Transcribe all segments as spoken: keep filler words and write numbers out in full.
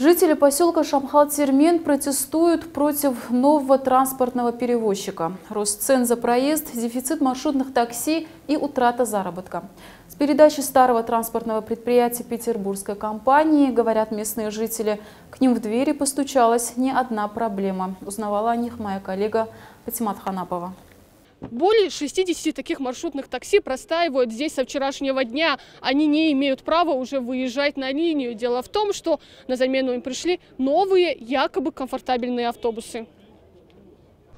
Жители поселка Шамхал-Термен протестуют против нового транспортного перевозчика. Рост цен за проезд, дефицит маршрутных такси и утрата заработка. С передачи старого транспортного предприятия петербургской компании, говорят местные жители, к ним в двери постучалась не одна проблема. Узнавала о них моя коллега Патимат Ханапова. Более шестидесяти таких маршрутных такси простаивают здесь со вчерашнего дня. Они не имеют права уже выезжать на линию. Дело в том, что на замену им пришли новые, якобы комфортабельные автобусы.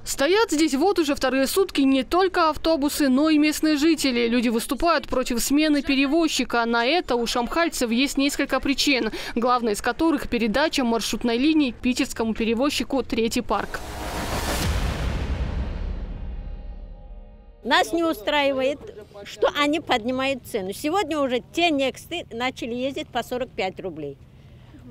Стоят здесь вот уже вторые сутки не только автобусы, но и местные жители. Люди выступают против смены перевозчика. На это у шамхальцев есть несколько причин, главная из которых передача маршрутной линии питерскому перевозчику «Третий парк». Нас не устраивает, что они поднимают цену. Сегодня уже те нексты начали ездить по сорок пять рублей.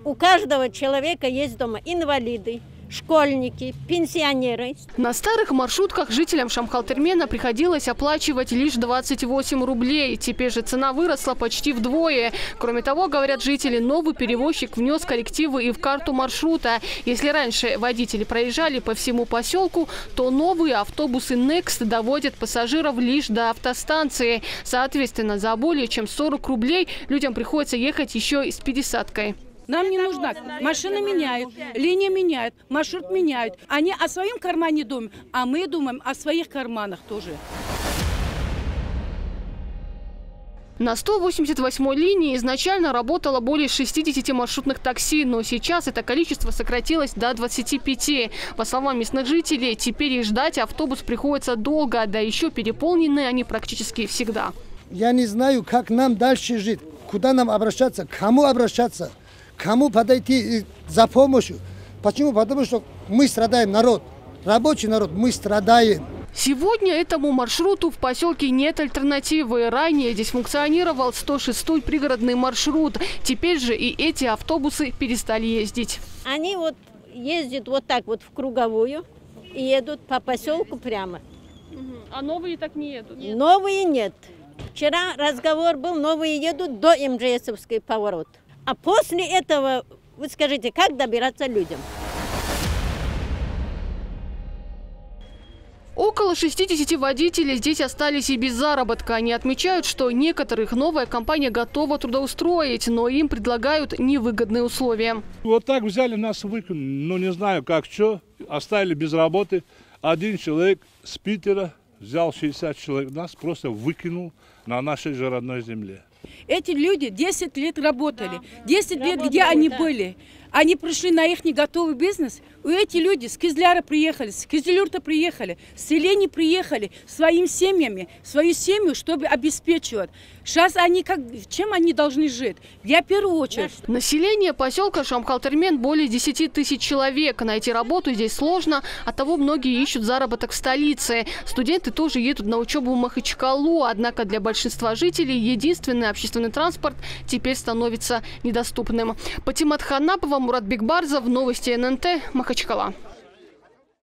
У каждого человека есть дома инвалиды, школьники, пенсионеры. На старых маршрутках жителям Шамхал-Термена приходилось оплачивать лишь двадцать восемь рублей. Теперь же цена выросла почти вдвое. Кроме того, говорят жители, новый перевозчик внес коррективы и в карту маршрута. Если раньше водители проезжали по всему поселку, то новые автобусы «Некст» доводят пассажиров лишь до автостанции. Соответственно, за более чем сорок рублей людям приходится ехать еще и с пятидесяткой. Нам не нужна. Машина меняет, линия меняет, маршрут меняет. Они о своем кармане думают, а мы думаем о своих карманах тоже. На сто восемьдесят восьмой линии изначально работало более шестидесяти маршрутных такси, но сейчас это количество сократилось до двадцати пяти. По словам местных жителей, теперь и ждать автобус приходится долго, да еще переполнены они практически всегда. Я не знаю, как нам дальше жить, куда нам обращаться, к кому обращаться. Кому подойти за помощью? Почему? Потому что мы страдаем, народ, рабочий народ, мы страдаем. Сегодня этому маршруту в поселке нет альтернативы. Ранее здесь функционировал сто шестой пригородный маршрут. Теперь же и эти автобусы перестали ездить. Они вот ездят вот так вот в круговую и едут по поселку прямо. А новые так не едут? Нет. Новые нет. Вчера разговор был, новые едут до эм джэ эсовский поворот. А после этого, вы скажите, как добираться людям? Около шестидесяти водителей здесь остались и без заработка. Они отмечают, что некоторых новая компания готова трудоустроить, но им предлагают невыгодные условия. Вот так взяли нас, выкинули, ну не знаю как, что, оставили без работы. Один человек с Питера взял шестьдесят человек, нас просто выкинул на нашей же родной земле. Эти люди десять лет работали, десять лет где они были. Они пришли на их неготовый бизнес. И эти люди с Кизляра приехали, с Кизлюрта приехали, с селений приехали, своими семьями, свою семью, чтобы обеспечивать. Сейчас они как, чем они должны жить? Я в первую очередь. Население поселка Шамхал-Термен более десяти тысяч человек. Найти работу здесь сложно, оттого многие ищут заработок в столице. Студенты тоже едут на учебу в Махачкалу, однако для большинства жителей единственный общественный транспорт теперь становится недоступным. Патимат Ханапова, Мурат Бикбарзов, новости эн эн тэ, Махачкала.